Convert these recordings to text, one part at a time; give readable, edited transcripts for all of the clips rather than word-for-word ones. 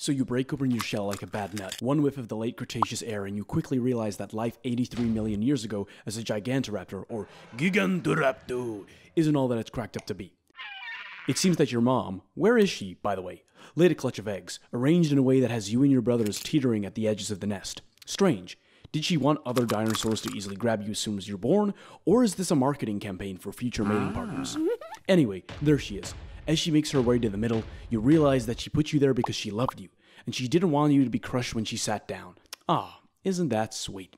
So you break open your shell like a bad nut. One whiff of the late Cretaceous air and you quickly realize that life 83 million years ago as a Gigantoraptor, or Gigantoraptor, isn't all that it's cracked up to be. It seems that your mom, where is she, by the way, laid a clutch of eggs, arranged in a way that has you and your brothers teetering at the edges of the nest. Strange. Did she want other dinosaurs to easily grab you as soon as you're born, or is this a marketing campaign for future mating partners? Anyway, there she is. As she makes her way to the middle, you realize that she put you there because she loved you, and she didn't want you to be crushed when she sat down. Ah, isn't that sweet?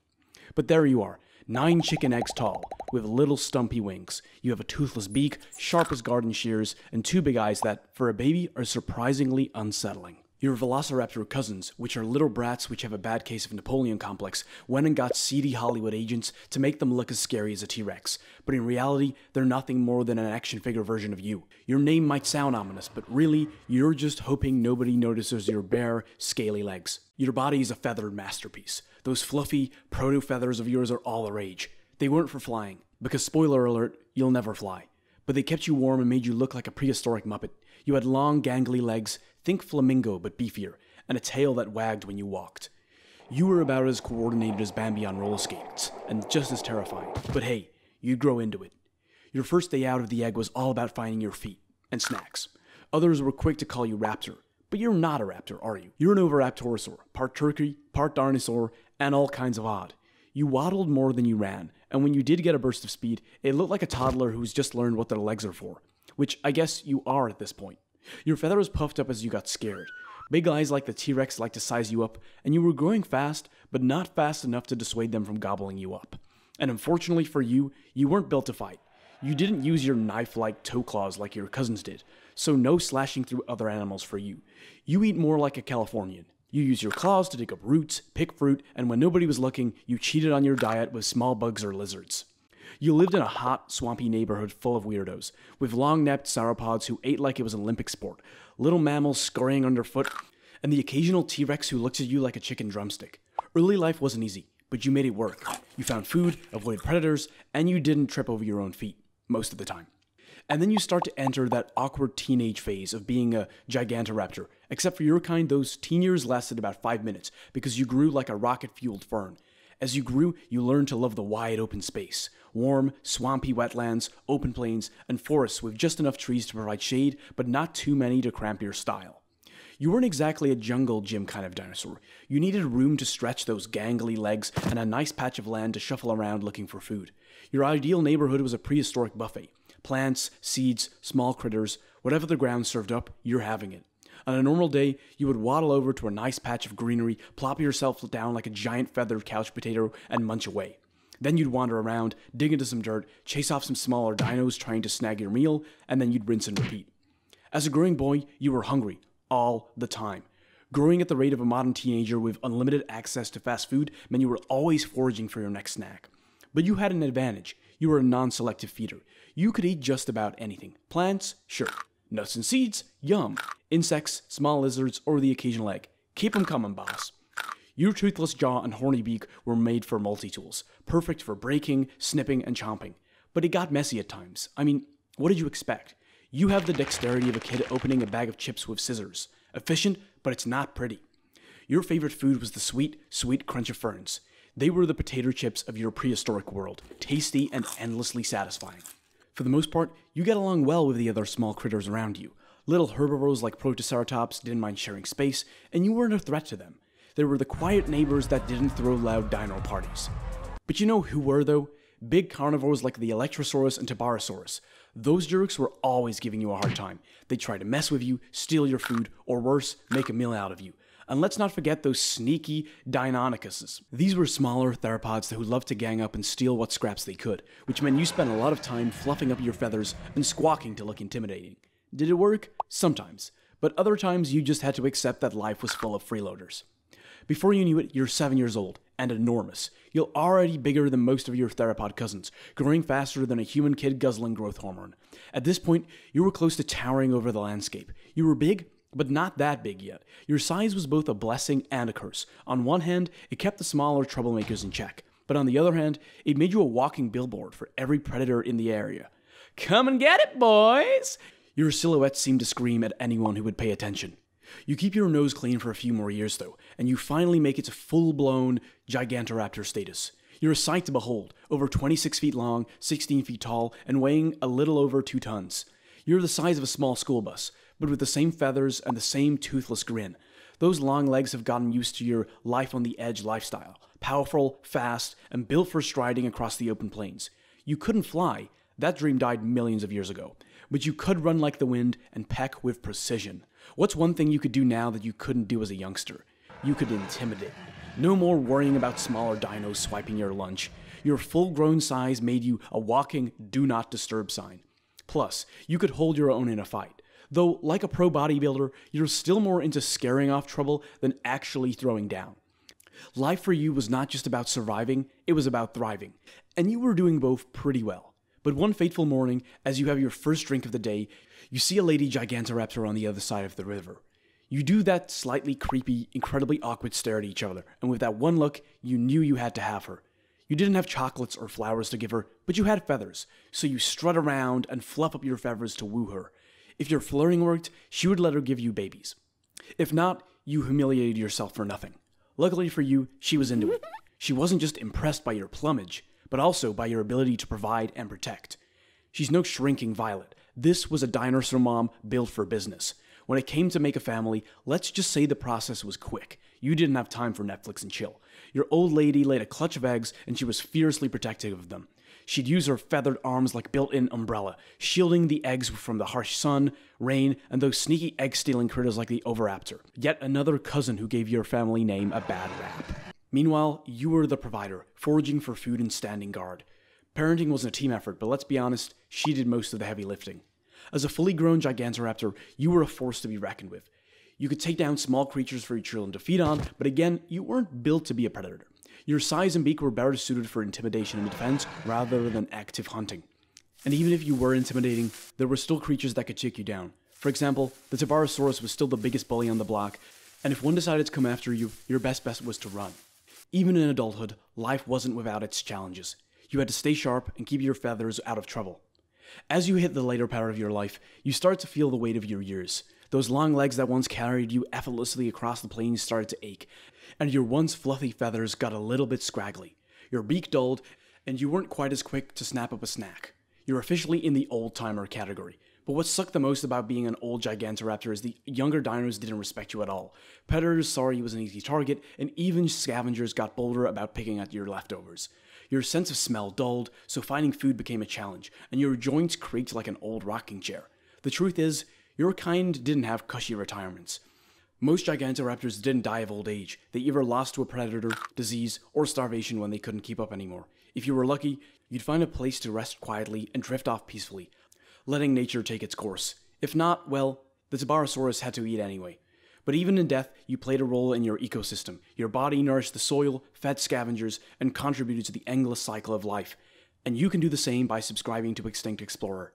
But there you are, 9 chicken eggs tall, with little stumpy wings. You have a toothless beak, sharp as garden shears, and 2 big eyes that, for a baby, are surprisingly unsettling. Your velociraptor cousins, which are little brats which have a bad case of Napoleon complex, went and got seedy Hollywood agents to make them look as scary as a T-Rex, but in reality, they're nothing more than an action figure version of you. Your name might sound ominous, but really, you're just hoping nobody notices your bare, scaly legs. Your body is a feathered masterpiece. Those fluffy, proto-feathers of yours are all the rage. They weren't for flying, because spoiler alert, you'll never fly. But they kept you warm and made you look like a prehistoric Muppet. You had long, gangly legs, think flamingo but beefier, and a tail that wagged when you walked. You were about as coordinated as Bambi on roller skates, and just as terrifying. But hey, you'd grow into it. Your first day out of the egg was all about finding your feet, and snacks. Others were quick to call you raptor, but you're not a raptor, are you? You're an oviraptorosaur, part turkey, part dinosaur, and all kinds of odd. You waddled more than you ran, and when you did get a burst of speed, it looked like a toddler who's just learned what their legs are for. Which I guess you are at this point. Your feathers puffed up as you got scared. Big eyes like the T-Rex like to size you up, and you were growing fast, but not fast enough to dissuade them from gobbling you up. And unfortunately for you, you weren't built to fight. You didn't use your knife-like toe claws like your cousins did, so no slashing through other animals for you. You eat more like a Californian. You use your claws to dig up roots, pick fruit, and when nobody was looking, you cheated on your diet with small bugs or lizards. You lived in a hot, swampy neighborhood full of weirdos, with long-necked sauropods who ate like it was an Olympic sport, little mammals scurrying underfoot, and the occasional T-Rex who looked at you like a chicken drumstick. Early life wasn't easy, but you made it work. You found food, avoided predators, and you didn't trip over your own feet, most of the time. And then you start to enter that awkward teenage phase of being a Gigantoraptor. Except for your kind, those teen years lasted about 5 minutes, because you grew like a rocket-fueled fern. As you grew, you learned to love the wide open space. Warm, swampy wetlands, open plains, and forests with just enough trees to provide shade, but not too many to cramp your style. You weren't exactly a jungle gym kind of dinosaur. You needed room to stretch those gangly legs and a nice patch of land to shuffle around looking for food. Your ideal neighborhood was a prehistoric buffet. Plants, seeds, small critters, whatever the ground served up, you're having it. On a normal day, you would waddle over to a nice patch of greenery, plop yourself down like a giant feathered couch potato, and munch away. Then you'd wander around, dig into some dirt, chase off some smaller dinos trying to snag your meal, and then you'd rinse and repeat. As a growing boy, you were hungry. All the time. Growing at the rate of a modern teenager with unlimited access to fast food meant you were always foraging for your next snack. But you had an advantage. You were a non-selective feeder. You could eat just about anything. Plants? Sure. Nuts and seeds? Yum. Insects, small lizards, or the occasional egg. Keep 'em coming, boss. Your toothless jaw and horny beak were made for multi-tools, perfect for breaking, snipping, and chomping. But it got messy at times. I mean, what did you expect? You have the dexterity of a kid opening a bag of chips with scissors. Efficient, but it's not pretty. Your favorite food was the sweet, sweet crunch of ferns. They were the potato chips of your prehistoric world, tasty and endlessly satisfying. For the most part, you get along well with the other small critters around you. Little herbivores like Protoceratops didn't mind sharing space, and you weren't a threat to them. There were the quiet neighbors that didn't throw loud dino parties. But you know who were, though? Big carnivores like the Electrosaurus and Tarbosaurus. Those jerks were always giving you a hard time. They'd try to mess with you, steal your food, or worse, make a meal out of you. And let's not forget those sneaky Deinonychuses. These were smaller theropods who loved to gang up and steal what scraps they could, which meant you spent a lot of time fluffing up your feathers and squawking to look intimidating. Did it work? Sometimes. But other times you just had to accept that life was full of freeloaders. Before you knew it, you're 7 years old, and enormous. You're already bigger than most of your theropod cousins, growing faster than a human kid guzzling growth hormone. At this point, you were close to towering over the landscape. You were big, but not that big yet. Your size was both a blessing and a curse. On one hand, it kept the smaller troublemakers in check, but on the other hand, it made you a walking billboard for every predator in the area. Come and get it, boys! Your silhouette seemed to scream at anyone who would pay attention. You keep your nose clean for a few more years though, and you finally make it to full-blown Gigantoraptor status. You're a sight to behold, over 26 feet long, 16 feet tall, and weighing a little over 2 tons. You're the size of a small school bus, but with the same feathers and the same toothless grin. Those long legs have gotten used to your life-on-the-edge lifestyle, powerful, fast, and built for striding across the open plains. You couldn't fly, that dream died millions of years ago, but you could run like the wind and peck with precision. What's one thing you could do now that you couldn't do as a youngster? You could intimidate. No more worrying about smaller dinos swiping your lunch. Your full-grown size made you a walking do not disturb sign. Plus, you could hold your own in a fight. Though, like a pro bodybuilder, you're still more into scaring off trouble than actually throwing down. Life for you was not just about surviving, it was about thriving. And you were doing both pretty well. But one fateful morning, as you have your first drink of the day, you see a lady Gigantoraptor on the other side of the river. You do that slightly creepy, incredibly awkward stare at each other, and with that one look, you knew you had to have her. You didn't have chocolates or flowers to give her, but you had feathers, so you strut around and fluff up your feathers to woo her. If your flirting worked, she would let her give you babies. If not, you humiliated yourself for nothing. Luckily for you, she was into it. She wasn't just impressed by your plumage, but also by your ability to provide and protect. She's no shrinking violet. This was a dinosaur mom built for business. When it came to make a family, let's just say the process was quick. You didn't have time for Netflix and chill. Your old lady laid a clutch of eggs, and she was fiercely protective of them. She'd use her feathered arms like built-in umbrella, shielding the eggs from the harsh sun, rain, and those sneaky egg-stealing critters like the oviraptor. Yet another cousin who gave your family name a bad rap. Meanwhile, you were the provider, foraging for food and standing guard. Parenting wasn't a team effort, but let's be honest, she did most of the heavy lifting. As a fully grown Gigantoraptor, you were a force to be reckoned with. You could take down small creatures for your children to feed on, but again, you weren't built to be a predator. Your size and beak were better suited for intimidation and defense rather than active hunting. And even if you were intimidating, there were still creatures that could take you down. For example, the Tarbosaurus was still the biggest bully on the block, and if one decided to come after you, your best bet was to run. Even in adulthood, life wasn't without its challenges. You had to stay sharp and keep your feathers out of trouble. As you hit the later part of your life, you start to feel the weight of your years. Those long legs that once carried you effortlessly across the plains started to ache, and your once fluffy feathers got a little bit scraggly. Your beak dulled, and you weren't quite as quick to snap up a snack. You're officially in the old-timer category. But what sucked the most about being an old Gigantoraptor is the younger dinos didn't respect you at all. Predators saw you as an easy target, and even scavengers got bolder about picking at your leftovers. Your sense of smell dulled, so finding food became a challenge, and your joints creaked like an old rocking chair. The truth is, your kind didn't have cushy retirements. Most Gigantoraptors didn't die of old age. They either lost to a predator, disease, or starvation when they couldn't keep up anymore. If you were lucky, you'd find a place to rest quietly and drift off peacefully, letting nature take its course. If not, well, the Tarbosaurus had to eat anyway. But even in death, you played a role in your ecosystem. Your body nourished the soil, fed scavengers, and contributed to the endless cycle of life. And you can do the same by subscribing to Extinct Explorer.